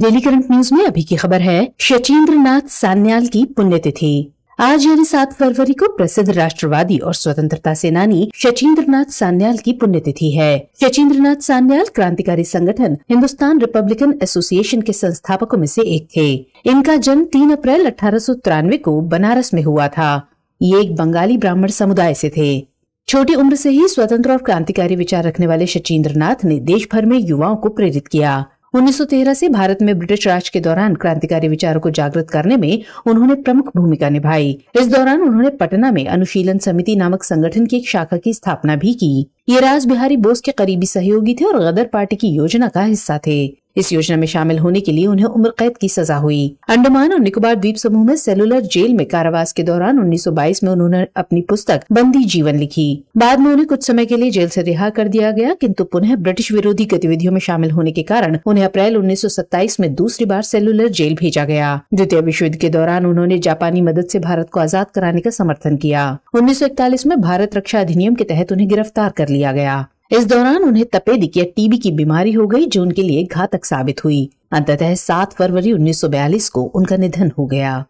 Daily current news में अभी की खबर है शचिन्द्र नाथ सान्याल की पुण्यतिथि। आज यानी 7 फरवरी को प्रसिद्ध राष्ट्रवादी और स्वतंत्रता सेनानी शचिन्द्र नाथ सान्याल की पुण्यतिथि है। शचिन्द्र नाथ सान्याल क्रांतिकारी संगठन हिंदुस्तान रिपब्लिकन एसोसिएशन के संस्थापकों में से एक थे। इनका जन्म 3 अप्रैल 1893 को बनारस में हुआ था। ये एक बंगाली ब्राह्मण समुदाय से थे। छोटी उम्र से ही स्वतंत्र और क्रांतिकारी विचार रखने वाले शचिन्द्र नाथ ने देश भर में युवाओं को प्रेरित किया। 1913 से भारत में ब्रिटिश राज के दौरान क्रांतिकारी विचारों को जागृत करने में उन्होंने प्रमुख भूमिका निभाई। इस दौरान उन्होंने पटना में अनुशीलन समिति नामक संगठन की एक शाखा की स्थापना भी की। ये राज बिहारी बोस के करीबी सहयोगी थे और गदर पार्टी की योजना का हिस्सा थे। इस योजना में शामिल होने के लिए उन्हें उम्र कैद की सजा हुई। अंडमान और निकोबार द्वीप समूह में सेलुलर जेल में कारावास के दौरान 1922 में उन्होंने अपनी पुस्तक बंदी जीवन लिखी। बाद में उन्हें कुछ समय के लिए जेल से रिहा कर दिया गया, किंतु पुनः ब्रिटिश विरोधी गतिविधियों में शामिल होने के कारण उन्हें अप्रैल 1927 में दूसरी बार सेलुलर जेल भेजा गया। द्वितीय विश्व युद्ध के दौरान उन्होंने जापानी मदद से भारत को आजाद कराने का समर्थन किया। 1941 में भारत रक्षा अधिनियम के तहत उन्हें गिरफ्तार कर लिया गया। इस दौरान उन्हें तपेदिक या टीबी की बीमारी हो गई, जो उनके लिए घातक साबित हुई। अंततः 7 फरवरी 1942 को उनका निधन हो गया।